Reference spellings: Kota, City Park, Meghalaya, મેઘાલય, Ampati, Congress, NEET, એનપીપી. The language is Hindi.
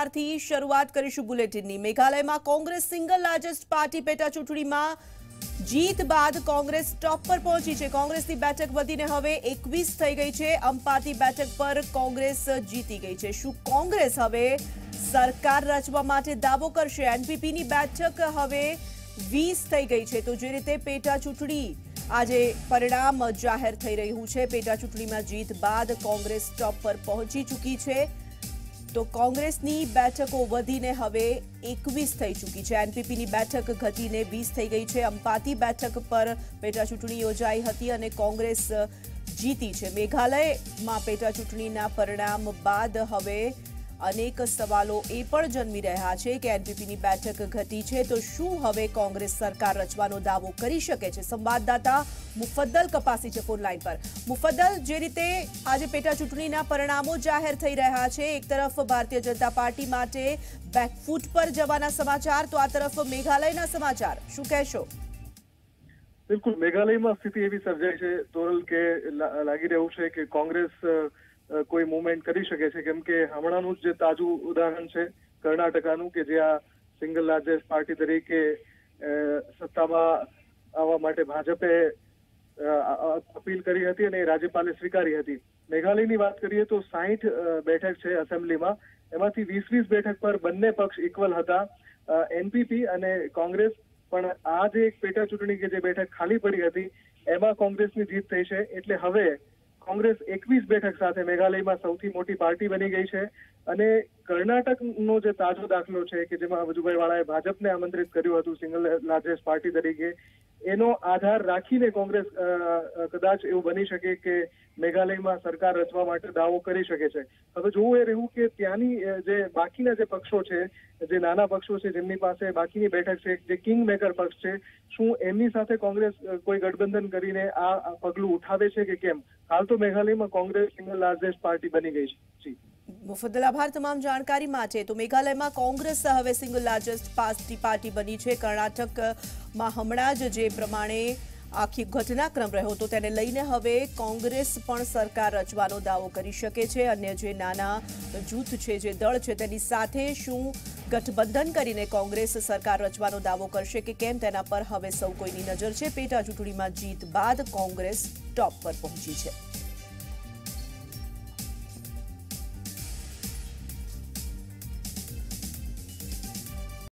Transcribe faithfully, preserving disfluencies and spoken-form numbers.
સમાચારથી શરૂઆત કરીશું બુલેટિનની। મેઘાલયમાં કોંગ્રેસ સિંગલ લાર્જેસ્ટ પાર્ટી પેટા ચૂંટણીમાં જીત બાદ કોંગ્રેસ ટોપ પર પહોંચી છે। કોંગ્રેસની બેઠક વધીને હવે એકવીસ થઈ ગઈ છે। અંપાતી બેઠક પર કોંગ્રેસ જીતી ગઈ છે। શું કોંગ્રેસ હવે સરકાર રચવા માટે દાવો કરશે? એનપીપીની બેઠક હવે વીસ થઈ ગઈ છે। તો જે રીતે પેટા ચૂંટણી आज परिणाम जाहिर थई रह्युं छे, पेटा चूंटणी में जीत बाद कांग्रेस टॉप पर पहुंची चूकी है। तो कांग्रेसनी बैठकों वधीने हवे एकवीस थई चूकी है। एनपीपीनी बैठक घटीने वीस थई गई है। अंपाती बैठक पर पेटा चूंटणी योजाई हती अने कांग्रेस जीती है। मेघालय में पेटा चूंटणीना परिणाम बाद हवे अनेक सवालों ए पण जन्मी रह्या छे के एनपीपीनी बैठक घटी है तो शू हवे कांग्रेस सरकार रचवानो दावो करी शके छे। संवाददाता मुफद्दल कपासी छे फोन लाइन पर। मुफद्दल, जे रीते आज पेटा चूंटणीना परिणामों जाहिर थई रह्या छे, एक तरफ भारतीय जनता पार्टी माटे बेकफूट पर जवाना समाचार, तो आ तरफ मेघालयना समाचार, शू कहेशो? बिल्कुल, मेघालयमां स्थिति एवी सर्जाई छे तोरल के लागी रह्युं छे के कांग्रेस कोई मूवमेंट करी शके छे। केम के हमणानुं जे ताजु उदाहरण छे कर्नाटकानुं के जे आ सिंगल लार्जेस्ट पार्टी तरीके सत्तामां आववा माटे भाजपे अपील करी हती अने राज्यपाले स्वीकारी हती। मेघालयनी वात करीए तो साठ बेठक छे एसेम्बलीमां, एमांथी वीस वीस बेठक पर बंने पक्ष इक्वल हता। एनपीपी अने कोंग्रेस पण आ जे एक पेटा चूंटणी के जे बेठक खाली पड़ी हती एमां कोंग्रेसनी जीत थई छे। एटले हवे कांग्रेस एकवीस बेठक साथे मेघालय में सौथी मोटी पार्टी बनी गई है। अने कर्नाटक नो जे ताजो दाखलो छे के जेमां वजुभाई वाळाए भाजपने आमंत्रित कर्युं हतुं सिंगल लार्जेस्ट पार्टी तरीके, एनो आधार राखीने कांग्रेस कदाच एवुं बनी शके के मेघालय में सरकार रचवा माटे दावो करी शके छे। हवे जोवुं ए रह्युं के त्यानी जे बाकीना जे पक्षो छे, जे नाना पक्षो छे, जेमनी पासे बाकीनी बेठक छे, जे किंग मेकर पक्ष छे, शुं एमनी साथे कांग्रेस कोई गठबंधन करीने आ पगलुं उठावे छे के केम। हाल तो मेघालय में कांग्रेस सिंगल लार्जेस्ट पार्टी बनी गई छे। मुफद्दल, आभार तमाम जानकारी माटे। तो मेघालय में कांग्रेस हवे सिंगल लार्जेस्ट पार्टी पार्टी बनी है। कर्नाटक में हमणां ज जे प्रमाणे आखी घटनाक्रम रह्यो तो तेने लईने हवे कांग्रेस पण सरकार रचवानो दावो करी शके छे। अन्य जे नाना जूथ छे, जे दल छे, तेनी साथे शुं गठबंधन करीने कांग्रेस सरकार रचवानो दावो करशे के केम, तेना पर हवे सौ कोईनी नजर छे। पेटा चूंटणीमां जीत बाद कांग्रेस टॉप पर पहोंची छे।